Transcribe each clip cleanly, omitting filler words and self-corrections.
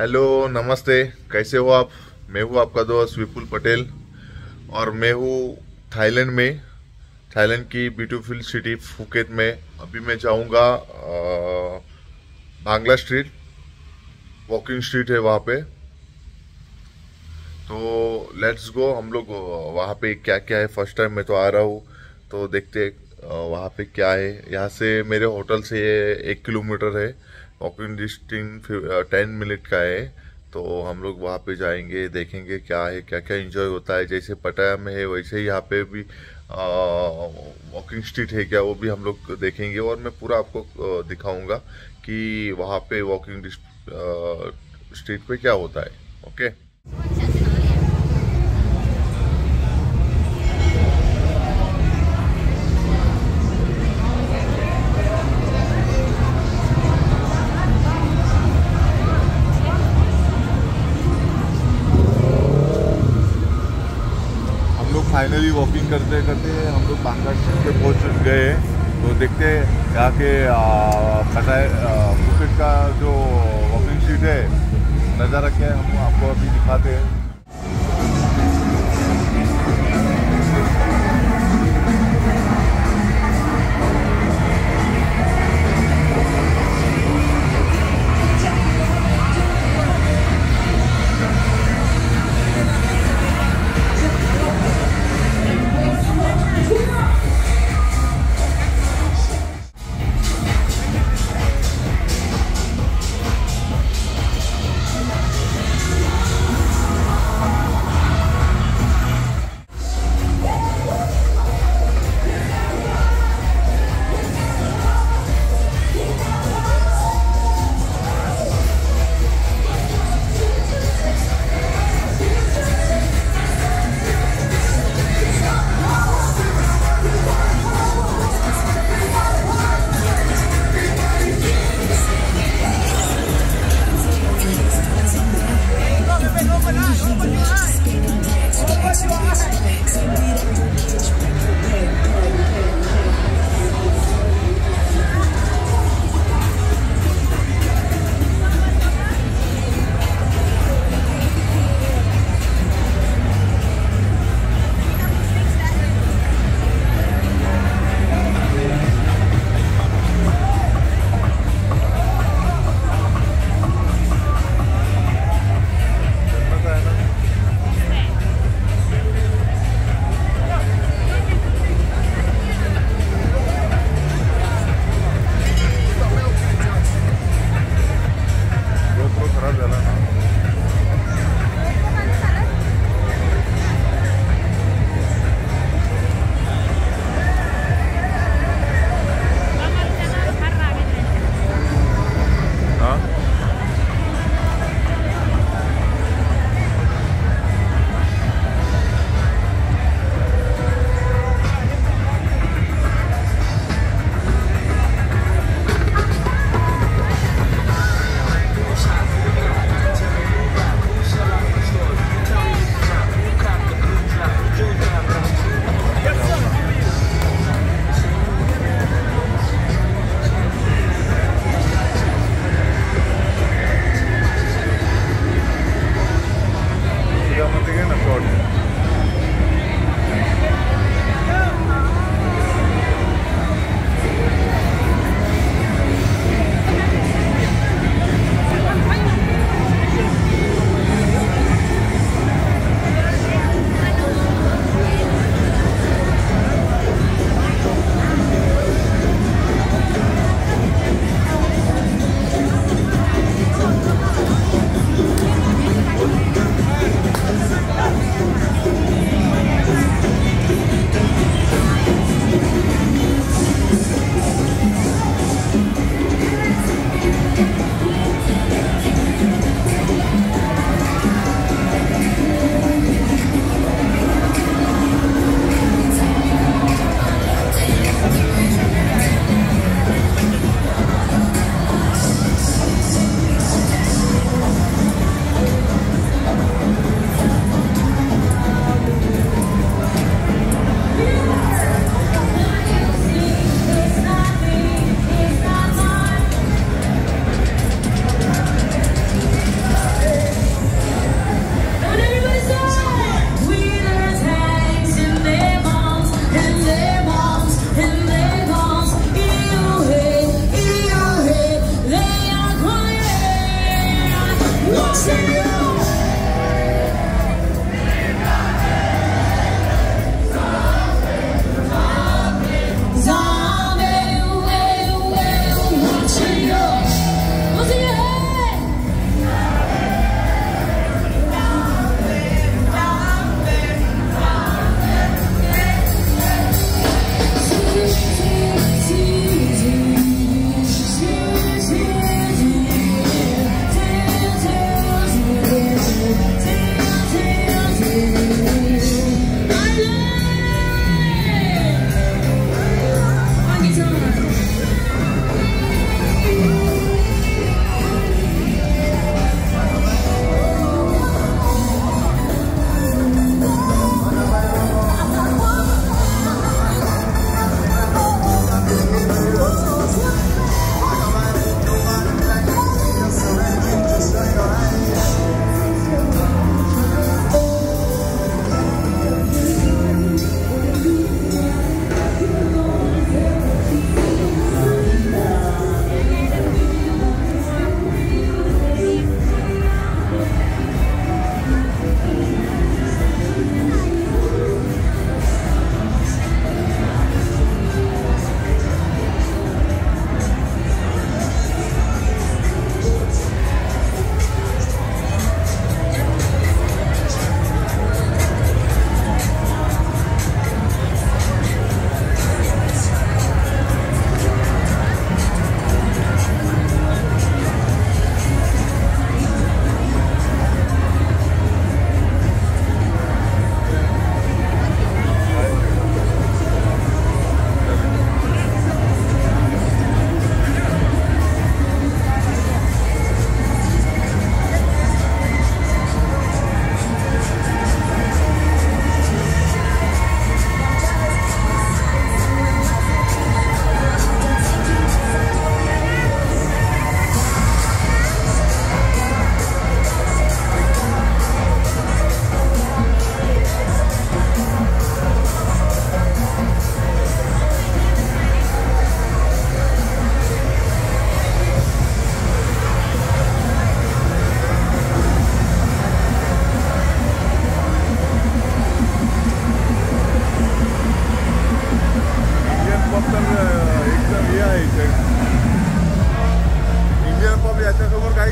Hello नमस्ते, कैसे हो आप। मैं हूँ आपका दोस्त विपुल पटेल और मैं हूँ थाईलैंड में, थाईलैंड की ब्यूटीफुल सिटी फुकेत में। अभी मैं जाऊँगा बांग्ला स्ट्रीट, वॉकिंग स्ट्रीट है वहाँ पे। तो लेट्स गो, हम लोग वहाँ पे क्या क्या है। फर्स्ट टाइम मैं तो आ रहा हूँ, तो देखते वहाँ पे क्या है। यहाँ से मेरे होटल से 1 किलोमीटर है, वॉकिंग डिस्टेंस 10 मिनट का है। तो हम लोग वहाँ पे जाएंगे, देखेंगे क्या है, क्या क्या एंजॉय होता है। जैसे पटाया में है वैसे ही यहाँ पे भी वॉकिंग स्ट्रीट है क्या, वो भी हम लोग देखेंगे। और मैं पूरा आपको दिखाऊंगा कि वहाँ पे वॉकिंग स्ट्रीट पे क्या होता है। ओके, फाइनली वॉकिंग करते करते हम लोग बांग्ला स्ट्रीट पे पहुँच गए। तो देखते यहाँ के फुकेत का जो वॉकिंग स्ट्रीट है नज़ारा क्या है, हम आपको अभी दिखाते हैं।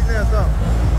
प्राइस है ऐसा।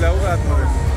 लगा हुआ हाथ में।